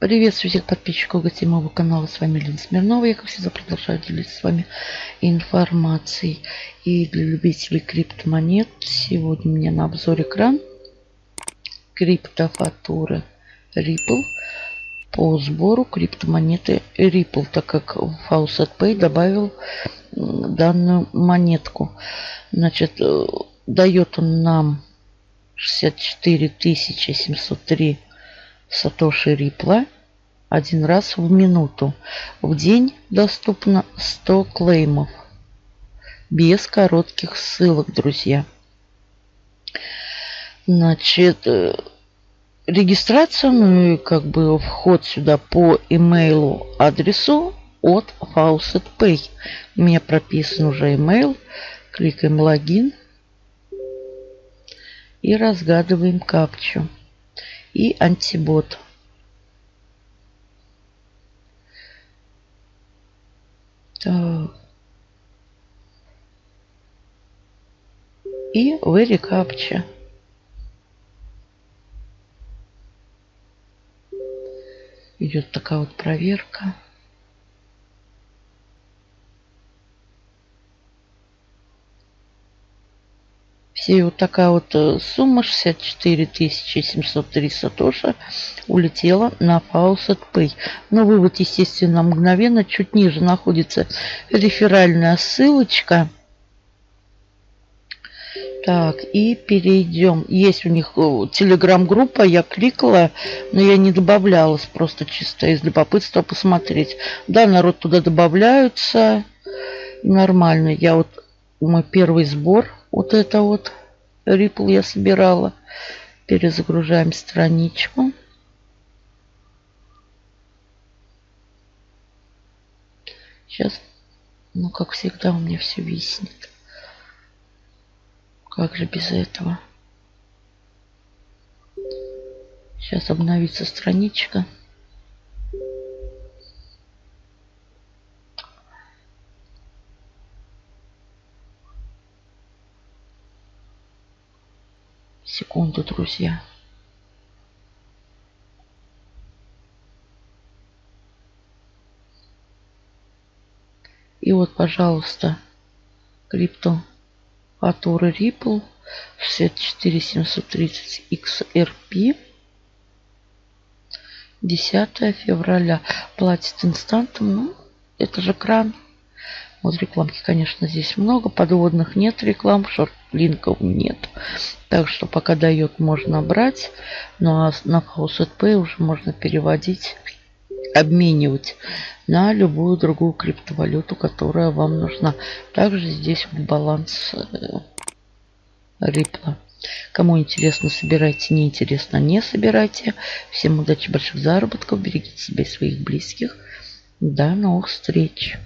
Приветствую всех подписчиков, гостей моего канала. С вами Елена Смирнова. Я, как всегда, продолжаю делиться с вами информацией. И для любителей криптомонет сегодня у меня на обзор экран криптофактуры Ripple по сбору криптомонеты Ripple, так как FaucetPay добавил данную монетку. Значит, дает он нам 64 703 Сатоши Рипла один раз в минуту. В день доступно 100 клеймов. Без коротких ссылок, друзья. Значит, регистрация, ну и как бы вход сюда по имейлу адресу от FaucetPay. У меня прописан уже имейл. Кликаем логин. И разгадываем капчу. И антибот. Так. И ВериКапча. Идет такая вот проверка. И вот такая вот сумма 64 703 сатоши улетела на FaucetPay. Но вывод, естественно, мгновенно. Чуть ниже находится реферальная ссылочка. Так, и перейдем. Есть у них телеграм-группа. Я кликала, но я не добавлялась. Просто чисто из любопытства посмотреть. Да, народ туда добавляются. Нормально. Я вот мой первый сбор. Вот это вот Ripple я собирала. Перезагружаем страничку. Сейчас, ну как всегда, у меня все виснет. Как же без этого? Сейчас обновится страничка. Секунду, друзья. И вот, пожалуйста, криптофактуры Ripple 64730 XRP 10 февраля. Платит инстантом. Ну, это же кран. Вот рекламки, конечно, здесь много. Подводных нет реклам, шорт-линков нет. Так что пока дает, можно брать. Ну а на FaucetPay уже можно переводить, обменивать на любую другую криптовалюту, которая вам нужна. Также здесь баланс Ripple. Кому интересно, собирайте. Неинтересно, не собирайте. Всем удачи, больших заработков. Берегите себя и своих близких. До новых встреч.